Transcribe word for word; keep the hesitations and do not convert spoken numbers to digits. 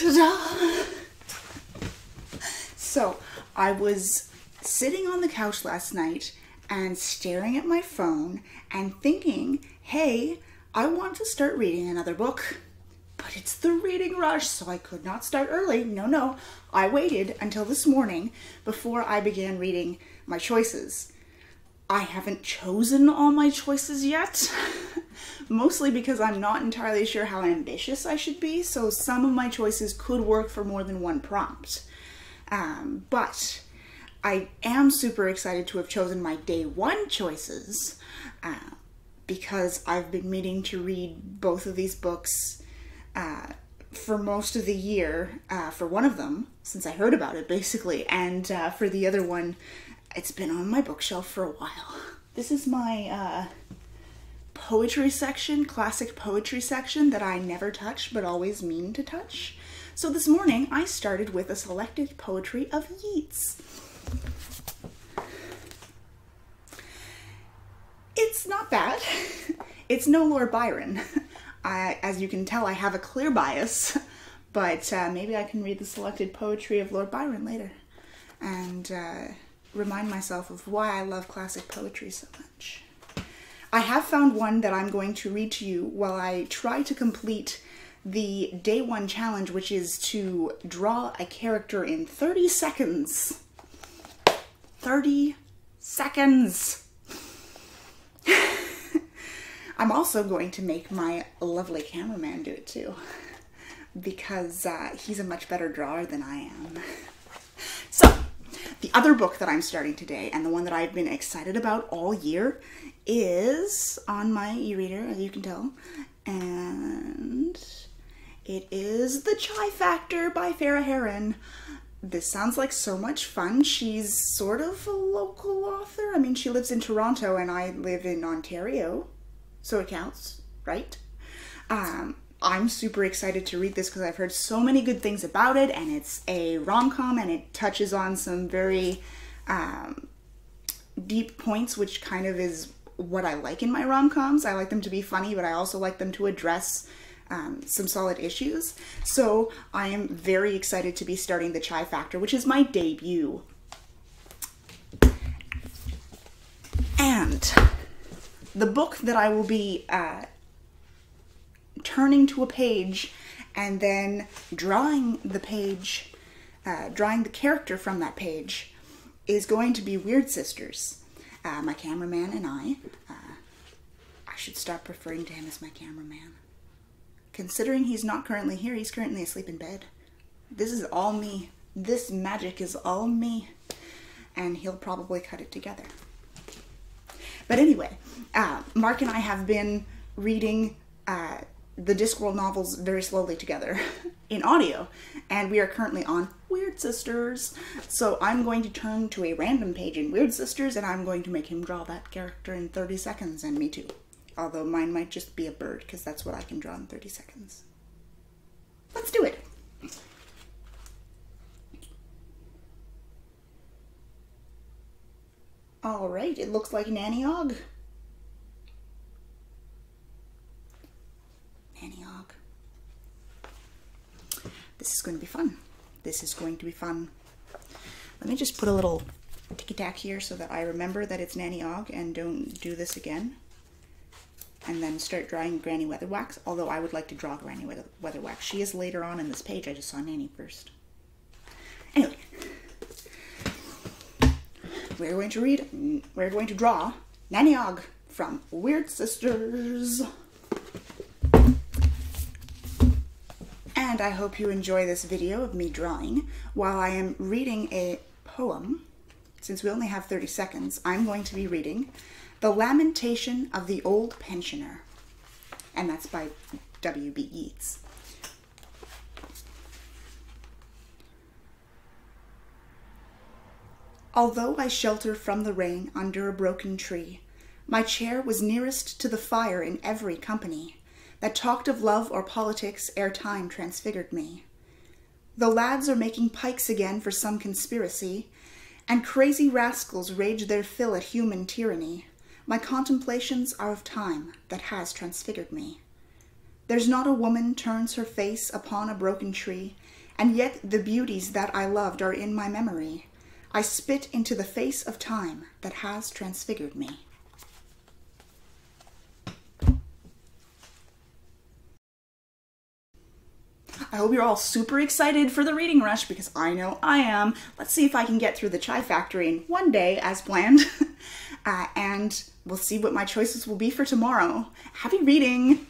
Ta-da! So, I was sitting on the couch last night and staring at my phone and thinking, hey, I want to start reading another book, but it's the reading rush, so I could not start early. No, no, I waited until this morning before I began reading my choices. I haven't chosen all my choices yet, mostly because I'm not entirely sure how ambitious I should be, so some of my choices could work for more than one prompt. Um, but I am super excited to have chosen my day one choices uh, because I've been meaning to read both of these books uh, for most of the year, uh, for one of them, since I heard about it basically, and uh, for the other one, it's been on my bookshelf for a while. This is my uh, poetry section, classic poetry section that I never touch but always mean to touch. So this morning, I started with a selected poetry of Yeats. It's not bad. It's no Lord Byron. I, as you can tell, I have a clear bias, but uh, maybe I can read the selected poetry of Lord Byron later and uh, remind myself of why I love classic poetry so much. I have found one that I'm going to read to you while I try to complete the day one challenge, which is to draw a character in thirty seconds. thirty seconds. I'm also going to make my lovely cameraman do it too, because uh, he's a much better drawer than I am. So, the other book that I'm starting today, and the one that I've been excited about all year, is on my e-reader, as you can tell, and it is The Chai Factor by Farrah Heron. This sounds like so much fun. She's sort of a local author. I mean, she lives in Toronto and I live in Ontario, so it counts, right? Um, I'm super excited to read this because I've heard so many good things about it, and it's a rom-com and it touches on some very um, deep points, which kind of is what I like in my rom-coms. I like them to be funny, but I also like them to address Um, some solid issues. So I am very excited to be starting The Chai Factor, which is my debut. And the book that I will be uh, turning to a page and then drawing the page, uh, drawing the character from that page, is going to be Wyrd Sisters. Uh, my cameraman and I, uh, I should stop referring to him as my cameraman. Considering he's not currently here, he's currently asleep in bed. This is all me. This magic is all me. And he'll probably cut it together. But anyway, uh, Mark and I have been reading uh, the Discworld novels very slowly together in audio. And we are currently on Wyrd Sisters. So I'm going to turn to a random page in Wyrd Sisters and I'm going to make him draw that character in thirty seconds, and me too. Although mine might just be a bird, because that's what I can draw in thirty seconds. Let's do it! Alright, it looks like Nanny Ogg. Nanny Ogg. This is going to be fun. This is going to be fun. Let me just put a little ticky-tack here so that I remember that it's Nanny Ogg and don't do this again. And then start drawing Granny Weatherwax, although I would like to draw Granny Weatherwax. She is later on in this page. I just saw Nanny first. Anyway, we're going to read, we're going to draw Nanny Ogg from Wyrd Sisters. And I hope you enjoy this video of me drawing while I am reading a poem. Since we only have thirty seconds, I'm going to be reading The Lamentation of the Old Pensioner, and that's by W B Yeats. Although I shelter from the rain under a broken tree, my chair was nearest to the fire in every company that talked of love or politics ere time transfigured me. The lads are making pikes again for some conspiracy, and crazy rascals rage their fill at human tyranny. My contemplations are of time that has transfigured me. There's not a woman turns her face upon a broken tree, and yet the beauties that I loved are in my memory. I spit into the face of time that has transfigured me. I hope you're all super excited for the Reading Rush, because I know I am. Let's see if I can get through the Chai Factory in one day as planned. uh, and we'll see what my choices will be for tomorrow. Happy reading!